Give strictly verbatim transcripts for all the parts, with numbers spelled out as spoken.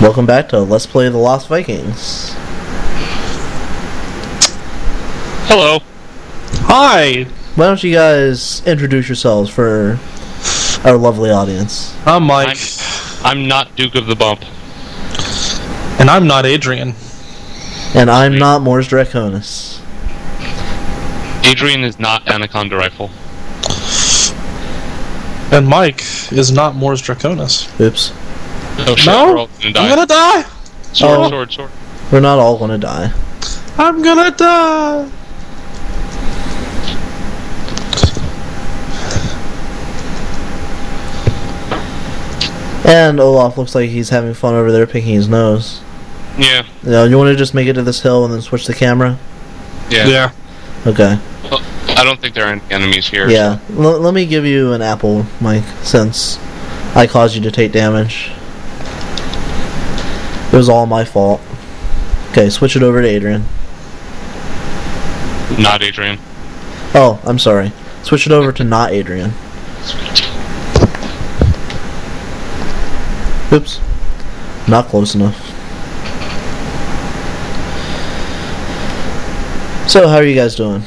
Welcome back to Let's Play the Lost Vikings. Hello. Hi. Why don't you guys introduce yourselves for our lovely audience? I'm Mike. I'm, I'm not Duke of the Bump. And I'm not Adrian. And I'm Adrian. Not Mors Draconis. Adrian is not Anaconda Rifle. And Mike is not Mors Draconis. Oops. No, shit, no? We're all gonna die. I'm gonna die! Sword, oh. sword, sword. We're not all gonna die. I'm gonna die! And Olaf looks like he's having fun over there picking his nose. Yeah. You know, you want to just make it to this hill and then switch the camera? Yeah. Yeah. Okay. Well, I don't think there are any enemies here. Yeah. So. L let me give you an apple, Mike, since I caused you to take damage. It was all my fault. Okay, switch it over to Adrian. Not Adrian. Oh, I'm sorry. Switch it over to not Adrian. Oops. Not close enough. So, how are you guys doing?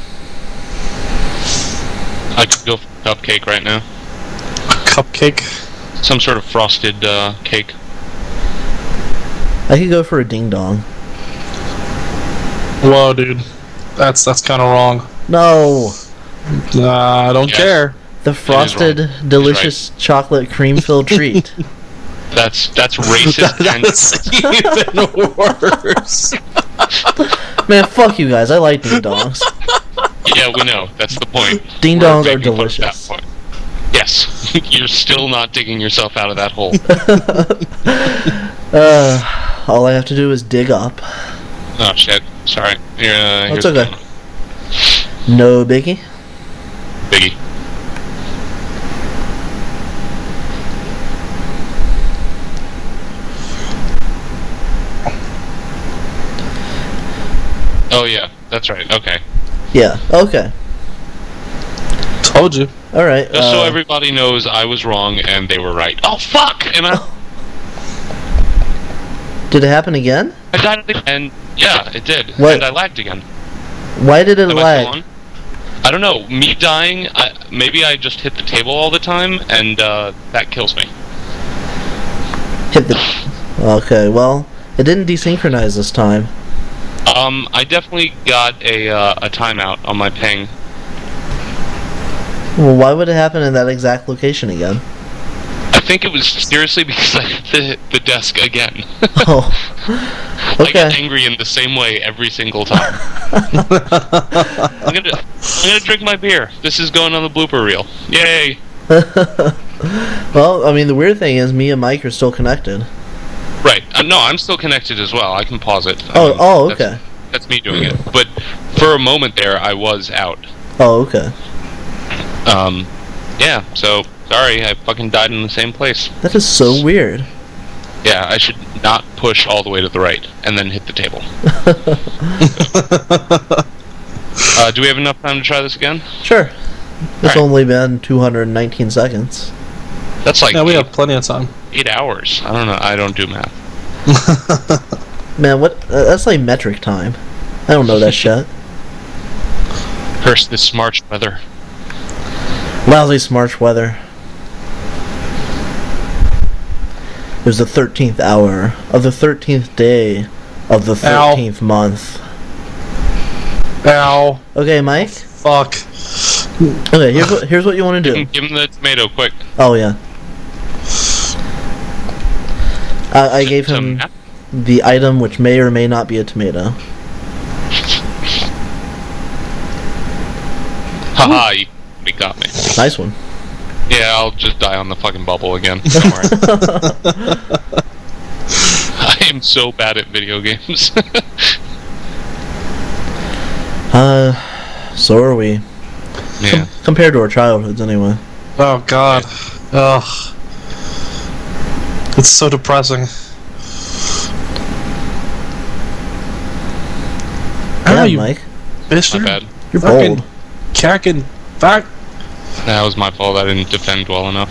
I could go for a cupcake right now. A cupcake? Some sort of frosted uh, cake. I could go for a ding dong. Whoa, dude, that's that's kind of wrong. No, nah, I don't yes. care. The frosted, delicious right. chocolate cream-filled treat. That's that's racist. That's even worse. Man, fuck you guys. I like ding dongs. Yeah, we know. That's the point. Ding dongs are delicious. Yes, you're still not digging yourself out of that hole. uh. All I have to do is dig up. Oh shit! Sorry. Here, uh, That's okay. No biggie. Biggie. Oh yeah, that's right. Okay. Yeah. Okay. Told you. All right. Just uh, so everybody knows, I was wrong and they were right. Oh fuck! And I. Did it happen again? I died again. Yeah, it did. What? And I lagged again. Why did it I lag? I don't know. Me dying, I, maybe I just hit the table all the time, and uh, that kills me. Hit the... Okay, well, it didn't desynchronize this time. Um, I definitely got a, uh, a timeout on my ping. Well, why would it happen in that exact location again? I think it was seriously because I hit the, the desk again. Oh, okay. I get angry in the same way every single time. I'm gonna, I'm gonna drink my beer. This is going on the blooper reel. Yay! Well, I mean, the weird thing is, me and Mike are still connected. Right. Uh, no, I'm still connected as well. I can pause it. Oh, um, oh, okay. That's, that's me doing it. But for a moment there, I was out. Oh, okay. Um, yeah. So. Sorry, I fucking died in the same place. That is so weird. Yeah, I should not push all the way to the right and then hit the table. So. uh, do we have enough time to try this again? Sure. It's right. Only been two hundred nineteen seconds. That's like yeah, we eight, have plenty of time. Eight hours. I don't know. I don't do math. Man, what? Uh, that's like metric time. I don't know that shit. Curse this March weather. Lousy March weather. It was the thirteenth hour of the thirteenth day of the thirteenth Ow. month. Ow. Okay, Mike? Fuck. Okay, here's what, here's what you want to do. Give him the tomato, quick. Oh, yeah. I, I gave him the item which may or may not be a tomato. Haha, you got me. Nice one. Yeah, I'll just die on the fucking bubble again. Don't worry. I am so bad at video games. uh, so are we. Yeah. Com compared to our childhoods, anyway. Oh, God. Ugh. It's so depressing. Damn, Ow, you Mike. Bitch, you're, bad. You're bold. Cacking back. That was my fault. I didn't defend well enough.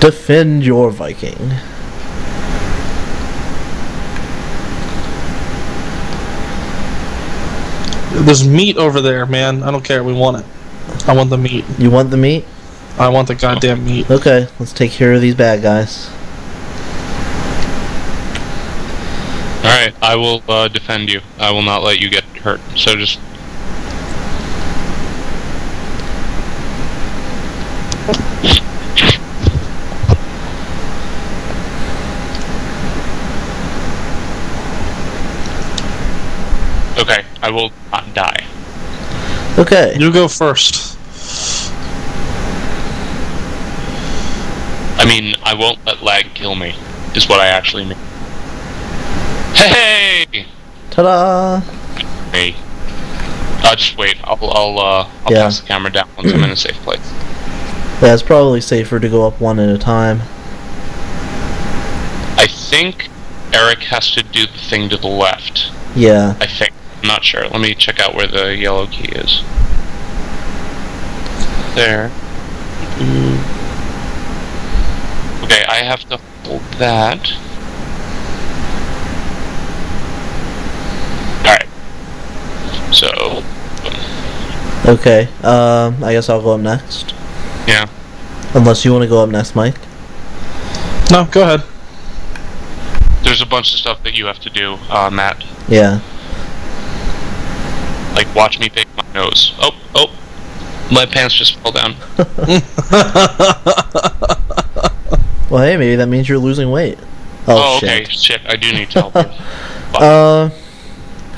Defend your Viking. There's meat over there, man. I don't care. We want it. I want the meat. You want the meat? I want the goddamn meat. Okay, let's take care of these bad guys. Alright, I will uh, defend you. I will not let you get hurt. So just... Okay, I will not die. Okay. You go first. I mean, I won't let lag kill me, is what I actually mean. Hey! Ta-da! Hey. Uh, just wait, I'll, I'll, uh, I'll yeah. pass the camera down once I'm in a safe place. Yeah, it's probably safer to go up one at a time. I think Eric has to do the thing to the left. Yeah. I think. I'm not sure. Let me check out where the yellow key is. There. Mm. Okay, I have to hold that. So... Okay, um, I guess I'll go up next. Yeah. Unless you want to go up next, Mike. No, go ahead. There's a bunch of stuff that you have to do, uh, Matt. Yeah. Like, watch me pick my nose. Oh, oh! My pants just fell down. Well, hey, maybe that means you're losing weight. Oh, oh shit. okay, shit, I do need to help you. Uh...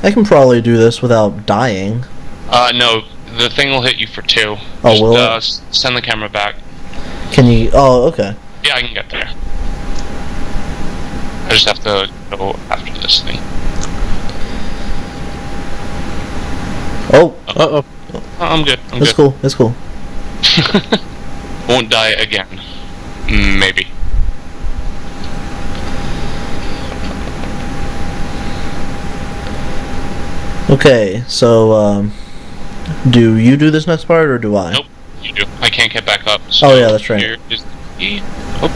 I can probably do this without dying. Uh, no. The thing will hit you for two. Oh, Just, will uh, it? Send the camera back. Can you... Oh, okay. Yeah, I can get there. I just have to go after this thing. Oh. Uh-oh. Uh-oh. I'm good. I'm it's good. cool. It's cool. Won't die again. Maybe. Okay, so, um, do you do this next part, or do I? Nope, you do. I can't get back up. So oh, yeah, that's right. Here is the key. Oh.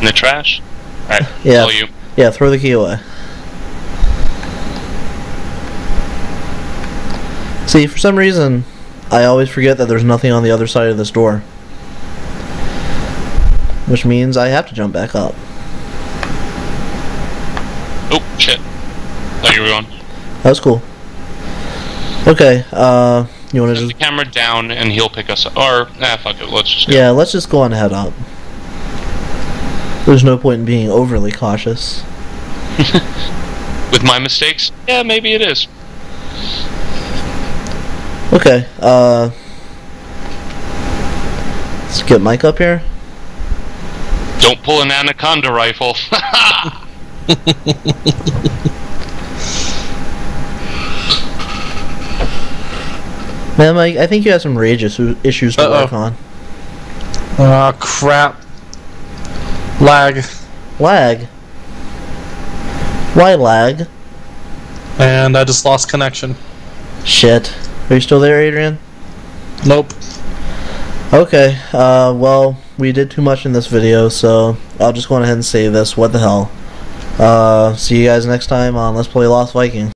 In the trash? Alright, yeah. All you. Yeah, throw the key away. See, for some reason, I always forget that there's nothing on the other side of this door. Which means I have to jump back up. Oh, shit. Thank you, everyone. That was cool. Okay, uh, you want to just... the camera down and he'll pick us up. Or, nah, fuck it, let's just go. Yeah, let's just go on head up. There's no point in being overly cautious. With my mistakes? Yeah, maybe it is. Okay, uh... let's get Mike up here. Don't pull an anaconda rifle. Man, Mike, I think you have some rage issues to work on. Ah, crap. Lag. Lag? Why lag? And I just lost connection. Shit. Are you still there, Adrian? Nope. Okay, uh, well, we did too much in this video, so I'll just go ahead and save this. What the hell? Uh, see you guys next time on Let's Play Lost Vikings.